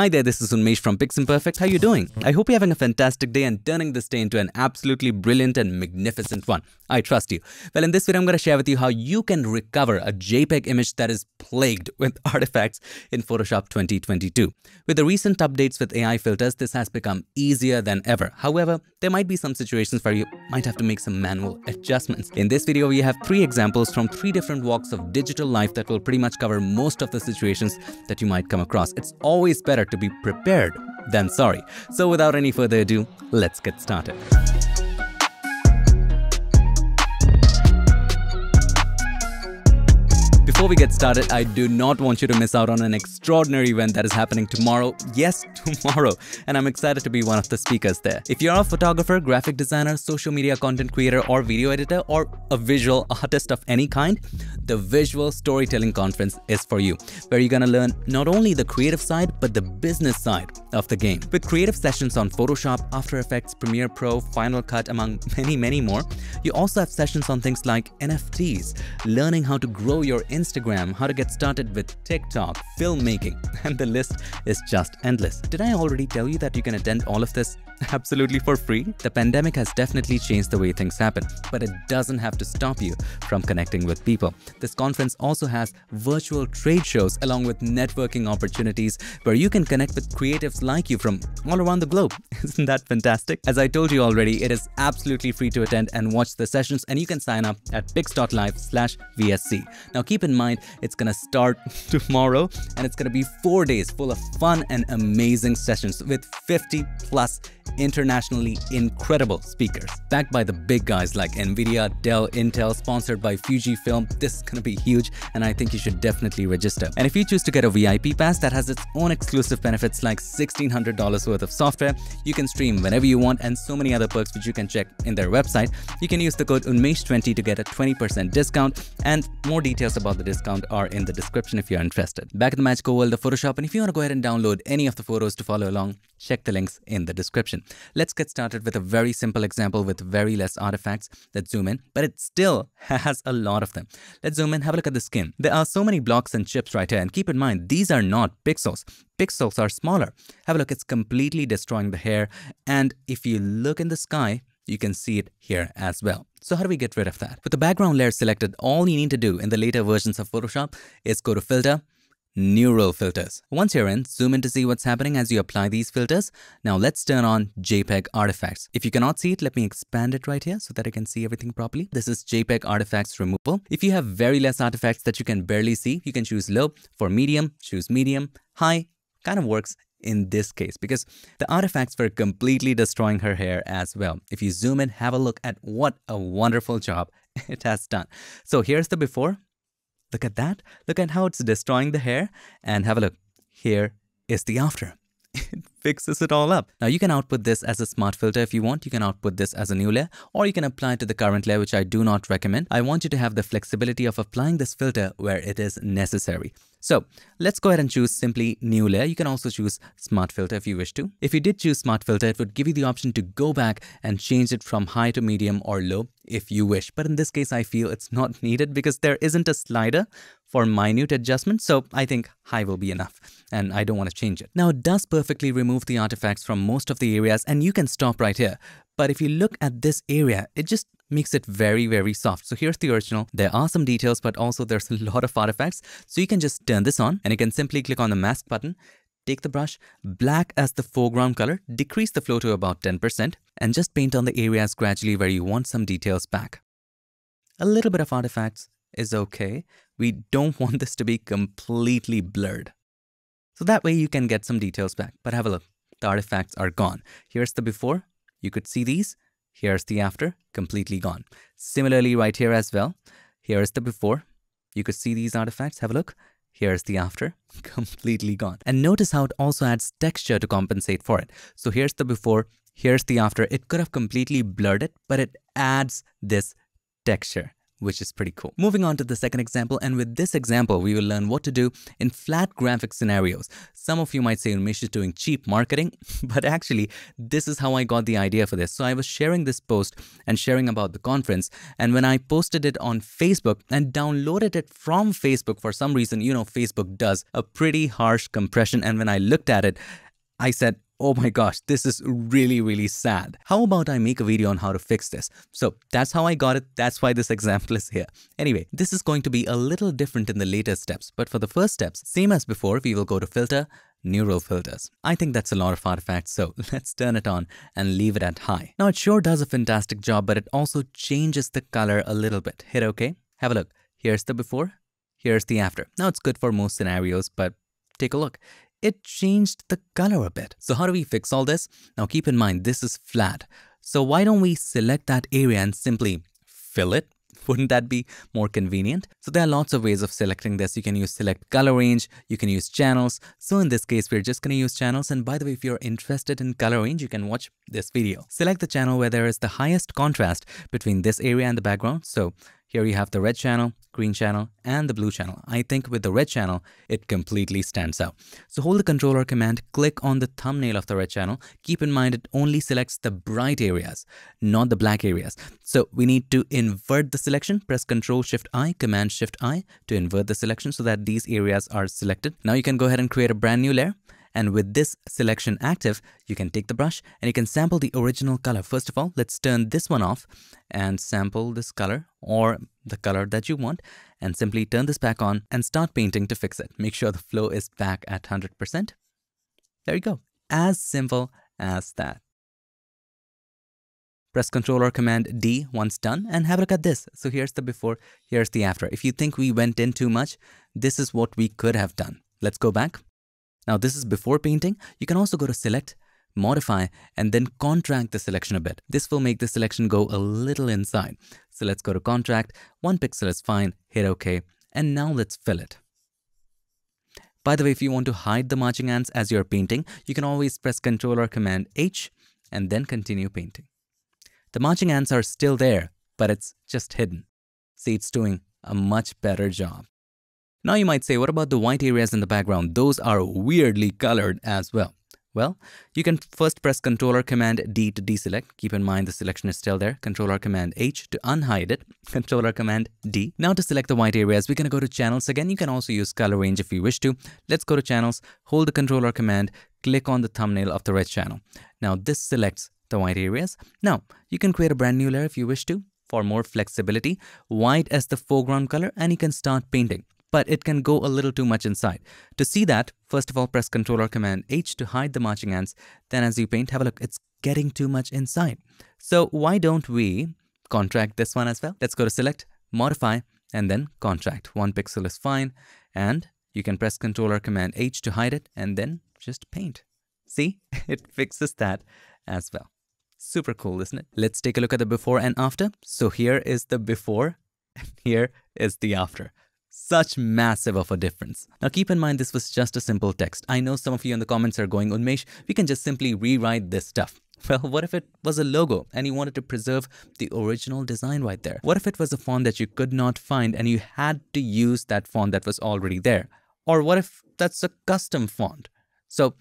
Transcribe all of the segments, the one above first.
Hi there, this is Unmesh from Piximperfect. How are you doing? I hope you're having a fantastic day and turning this day into an absolutely brilliant and magnificent one. I trust you. Well, in this video, I'm going to share with you how you can recover a JPEG image that is plagued with artifacts in Photoshop 2022. With the recent updates with AI filters, this has become easier than ever. However, there might be some situations where you might have to make some manual adjustments. In this video, we have three examples from three different walks of digital life that will pretty much cover most of the situations that you might come across. It's always better to be prepared than sorry. So without any further ado, let's get started. Before we get started, I do not want you to miss out on an extraordinary event that is happening tomorrow. Yes, tomorrow. And I'm excited to be one of the speakers there. If you're a photographer, graphic designer, social media content creator, or video editor, or a visual artist of any kind, the Visual Storytelling Conference is for you, where you're going to learn not only the creative side, but the business side of the game. With creative sessions on Photoshop, After Effects, Premiere Pro, Final Cut, among many, many more, you also have sessions on things like NFTs, learning how to grow your Instagram, how to get started with TikTok, filmmaking, and the list is just endless. Did I already tell you that you can attend all of this absolutely for free? The pandemic has definitely changed the way things happen, but it doesn't have to stop you from connecting with people. This conference also has virtual trade shows along with networking opportunities where you can connect with creatives like you from all around the globe. Isn't that fantastic? As I told you already, it is absolutely free to attend and watch the sessions, and you can sign up at pix.live/VSC. Now keep in mind, it's gonna start tomorrow and it's gonna be 4 days full of fun and amazing sessions with 50+ internationally incredible speakers, backed by the big guys like Nvidia, Dell, Intel, sponsored by Fujifilm. This is gonna be huge, and I think you should definitely register. And if you choose to get a VIP pass that has its own exclusive benefits like $1,600 worth of software, you can stream whenever you want, and so many other perks which you can check in their website. You can use the code UNMESH20 to get a 20% discount, and more details about the discount are in the description if you're interested. Back in the magical world of Photoshop, and if you want to go ahead and download any of the photos to follow along, check the links in the description. Let's get started with a very simple example with very less artifacts. Let's zoom in, but it still has a lot of them. Let's zoom in, have a look at the skin. There are so many blocks and chips right here, and keep in mind, these are not pixels. Pixels are smaller. Have a look, it's completely destroying the hair, and if you look in the sky, you can see it here as well. So how do we get rid of that? With the background layer selected, all you need to do in the later versions of Photoshop is go to Filter, Neural Filters. Once you're in, zoom in to see what's happening as you apply these filters. Now let's turn on JPEG artifacts. If you cannot see it, let me expand it right here so that I can see everything properly. This is JPEG artifacts removal. If you have very less artifacts that you can barely see, you can choose low. For medium, choose medium. High kind of works in this case because the artifacts were completely destroying her hair as well. If you zoom in, have a look at what a wonderful job it has done. So here's the before. Look at that. Look at how it's destroying the hair, and have a look. Here is the after. It fixes it all up. Now you can output this as a smart filter if you want. You can output this as a new layer, or you can apply it to the current layer, which I do not recommend. I want you to have the flexibility of applying this filter where it is necessary. So let's go ahead and choose simply new layer. You can also choose smart filter if you wish to. If you did choose smart filter, it would give you the option to go back and change it from high to medium or low if you wish. But in this case, I feel it's not needed because there isn't a slider for minute adjustments. So I think high will be enough, and I don't want to change it. Now it does perfectly remove the artifacts from most of the areas, and you can stop right here. But if you look at this area, it just makes it very, very soft. So here's the original. There are some details, but also there's a lot of artifacts. So you can just turn this on, and you can simply click on the mask button, take the brush, black as the foreground color, decrease the flow to about 10%, and just paint on the areas gradually where you want some details back. A little bit of artifacts is okay. We don't want this to be completely blurred. So that way you can get some details back. But have a look, the artifacts are gone. Here's the before, you could see these. Here's the after, completely gone. Similarly, right here as well. Here's the before, you could see these artifacts, have a look. Here's the after, completely gone. And notice how it also adds texture to compensate for it. So here's the before, here's the after. It could have completely blurred it, but it adds this texture. which is pretty cool. Moving on to the second example, and with this example, we will learn what to do in flat graphic scenarios. Some of you might say Unmesh is doing cheap marketing, but actually, this is how I got the idea for this. So I was sharing this post and sharing about the conference, and when I posted it on Facebook and downloaded it from Facebook, for some reason, you know, Facebook does a pretty harsh compression, and when I looked at it, I said, oh my gosh, this is really, really sad. How about I make a video on how to fix this? So that's how I got it. That's why this example is here. Anyway, this is going to be a little different in the later steps. But for the first steps, same as before, we will go to Filter, Neural Filters. I think that's a lot of artifacts, so let's turn it on and leave it at high. Now, it sure does a fantastic job, but it also changes the color a little bit. Hit OK. Have a look. Here's the before. Here's the after. Now, it's good for most scenarios, but take a look. It changed the color a bit. So how do we fix all this? Now keep in mind, this is flat. So why don't we select that area and simply fill it? Wouldn't that be more convenient? So there are lots of ways of selecting this. You can use select color range, you can use channels. So in this case, we're just going to use channels. And by the way, if you're interested in color range, you can watch this video. Select the channel where there is the highest contrast between this area and the background. So here you have the red channel, green channel, and the blue channel. I think with the red channel, it completely stands out. So hold the Control or Command, click on the thumbnail of the red channel. Keep in mind, it only selects the bright areas, not the black areas. So we need to invert the selection. Press Control Shift I, Command Shift I to invert the selection so that these areas are selected. Now you can go ahead and create a brand new layer. And with this selection active, you can take the brush and you can sample the original color. First of all, let's turn this one off and sample this color or the color that you want and simply turn this back on and start painting to fix it. Make sure the flow is back at 100%. There you go. As simple as that. Press Ctrl or Command D once done and have a look at this. So here's the before, here's the after. If you think we went in too much, this is what we could have done. Let's go back. Now this is before painting. You can also go to Select, Modify, and then contract the selection a bit. This will make the selection go a little inside. So let's go to Contract, 1 pixel is fine, hit OK, and now let's fill it. By the way, if you want to hide the marching ants as you're painting, you can always press Ctrl or Command H, and then continue painting. The marching ants are still there, but it's just hidden. See, it's doing a much better job. Now you might say, what about the white areas in the background? Those are weirdly colored as well. Well, you can first press Ctrl or Command D to deselect. Keep in mind the selection is still there. Ctrl or Command H to unhide it. Ctrl or Command D. Now to select the white areas, we're going to go to Channels again. You can also use Color Range if you wish to. Let's go to Channels, hold the Ctrl or Command, click on the thumbnail of the red channel. Now this selects the white areas. Now you can create a brand new layer if you wish to for more flexibility. White as the foreground color and you can start painting. But it can go a little too much inside. To see that, first of all, press Ctrl or Command H to hide the marching ants. Then as you paint, have a look, it's getting too much inside. So why don't we contract this one as well? Let's go to Select, Modify, and then Contract. 1 pixel is fine. And you can press Ctrl or Command H to hide it and then just paint. See, it fixes that as well. Super cool, isn't it? Let's take a look at the before and after. So here is the before, and here is the after. Such massive of a difference. Now keep in mind, this was just a simple text. I know some of you in the comments are going, Unmesh, we can just simply rewrite this stuff. Well, what if it was a logo and you wanted to preserve the original design right there? What if it was a font that you could not find and you had to use that font that was already there? Or what if that's a custom font? So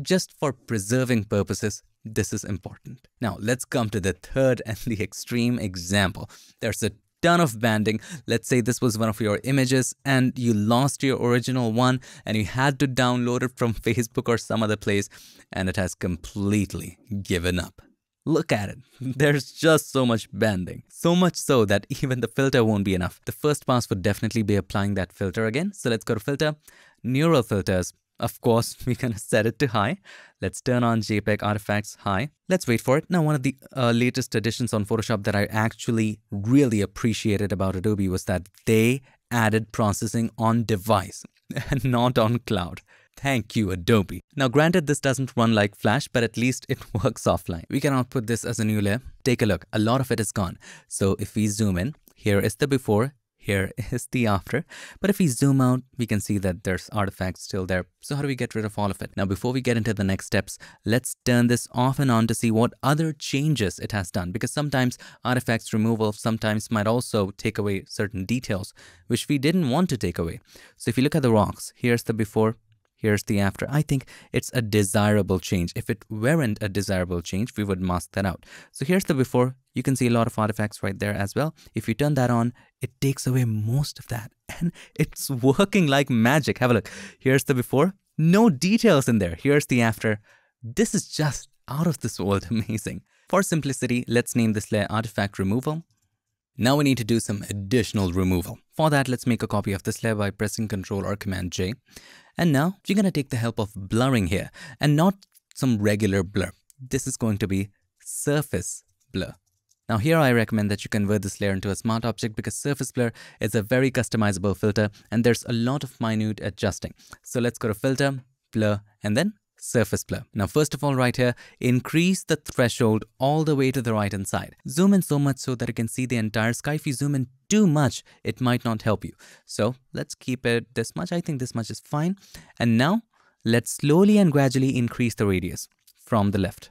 just for preserving purposes, this is important. Now let's come to the third and the extreme example. There's a ton of banding. Let's say this was one of your images and you lost your original one and you had to download it from Facebook or some other place and it has completely given up. Look at it. There's just so much banding. So much so that even the filter won't be enough. The first pass would definitely be applying that filter again. So let's go to Filter, Neural Filters. Of course, we're going to set it to high. Let's turn on JPEG artifacts high. Let's wait for it. Now, one of the latest additions on Photoshop that I actually really appreciated about Adobe was that they added processing on device and not on cloud. Thank you, Adobe. Now, granted, this doesn't run like Flash, but at least it works offline. We can output this as a new layer. Take a look. A lot of it is gone. So if we zoom in, here is the before. here is the after. But if we zoom out, we can see that there's artifacts still there. So how do we get rid of all of it? Now, before we get into the next steps, let's turn this off and on to see what other changes it has done, because sometimes artifacts removal sometimes might also take away certain details, which we didn't want to take away. So if you look at the rocks, here's the before, here's the after. I think it's a desirable change. If it weren't a desirable change, we would mask that out. So here's the before. You can see a lot of artifacts right there as well. If you turn that on, it takes away most of that. And it's working like magic. Have a look. Here's the before. No details in there. Here's the after. This is just out of this world amazing. For simplicity, let's name this layer Artifact Removal. Now we need to do some additional removal. For that, let's make a copy of this layer by pressing Ctrl or Command J. And now you're going to take the help of blurring here, and not some regular blur. This is going to be surface blur. Now here I recommend that you convert this layer into a smart object, because surface blur is a very customizable filter and there's a lot of minute adjusting. So let's go to filter, blur, and then surface blur. Now, first of all, right here, increase the threshold all the way to the right hand side. Zoom in so much so that you can see the entire sky. If you zoom in too much, it might not help you. So let's keep it this much. I think this much is fine. And now let's slowly and gradually increase the radius from the left.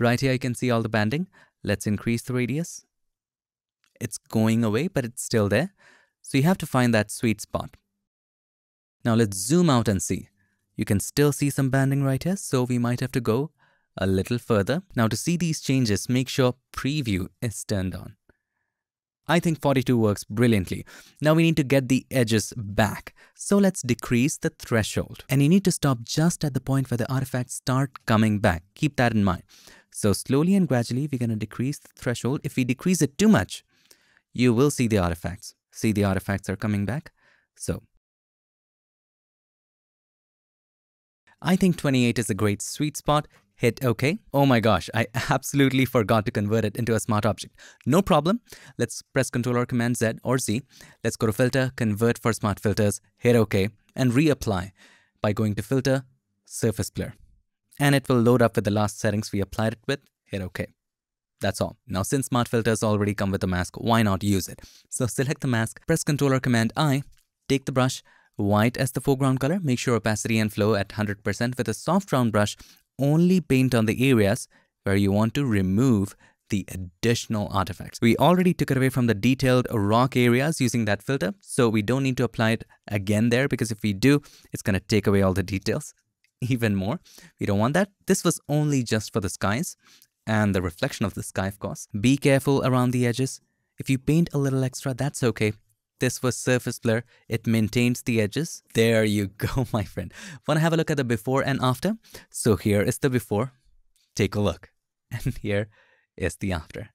Right here, you can see all the banding. Let's increase the radius. It's going away, but it's still there. So you have to find that sweet spot. Now let's zoom out and see. You can still see some banding right here, so we might have to go a little further. Now to see these changes, make sure preview is turned on. I think 42 works brilliantly. Now we need to get the edges back. So let's decrease the threshold. And you need to stop just at the point where the artifacts start coming back. Keep that in mind. So slowly and gradually, we're going to decrease the threshold. If we decrease it too much, you will see the artifacts. See, the artifacts are coming back. So I think 28 is a great sweet spot. Hit OK. Oh my gosh, I absolutely forgot to convert it into a smart object. No problem. Let's press Ctrl or Command Z or Z. Let's go to Filter, Convert for Smart Filters, hit OK, and reapply by going to Filter, Surface Blur. And it will load up with the last settings we applied it with. Hit OK. That's all. Now, since smart filters already come with a mask, why not use it? So select the mask, press Ctrl or Command I, take the brush, white as the foreground color, make sure opacity and flow at 100% with a soft round brush. Only paint on the areas where you want to remove the additional artifacts. We already took it away from the detailed rock areas using that filter, so we don't need to apply it again there, because if we do, it's going to take away all the details even more. We don't want that. This was only just for the skies and the reflection of the sky, of course. Be careful around the edges. If you paint a little extra, that's okay. This was surface blur. It maintains the edges. There you go, my friend. Want to have a look at the before and after? So here is the before. Take a look. And here is the after.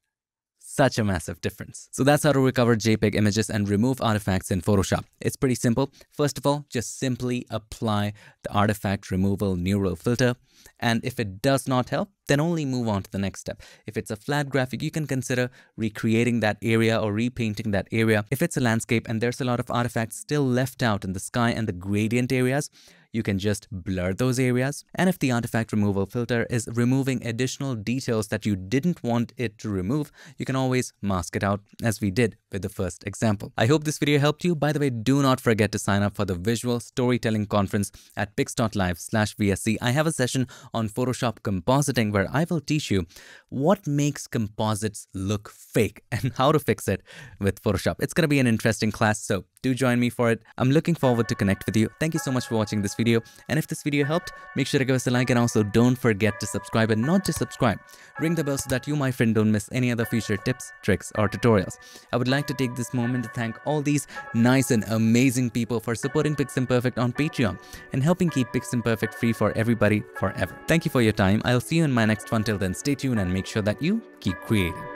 Such a massive difference. So that's how to recover JPEG images and remove artifacts in Photoshop. It's pretty simple. First of all, just simply apply the artifact removal neural filter. And if it does not help, then only move on to the next step. If it's a flat graphic, you can consider recreating that area or repainting that area. If it's a landscape and there's a lot of artifacts still left out in the sky and the gradient areas, you can just blur those areas. And if the artifact removal filter is removing additional details that you didn't want it to remove, you can always mask it out, as we did with the first example. I hope this video helped you. By the way, do not forget to sign up for the Visual Storytelling Conference at pix.live/VSC. I have a session on Photoshop compositing where I will teach you what makes composites look fake and how to fix it with Photoshop. It's going to be an interesting class, so do join me for it. I'm looking forward to connect with you. Thank you so much for watching this video. And if this video helped, make sure to give us a like, and also don't forget to subscribe. And not just subscribe, ring the bell so that you, my friend, don't miss any other future tips, tricks, or tutorials. I would like to take this moment to thank all these nice and amazing people for supporting Piximperfect on Patreon and helping keep Piximperfect free for everybody forever. Thank you for your time. I'll see you in my next one. Till then, stay tuned and make sure that you keep creating.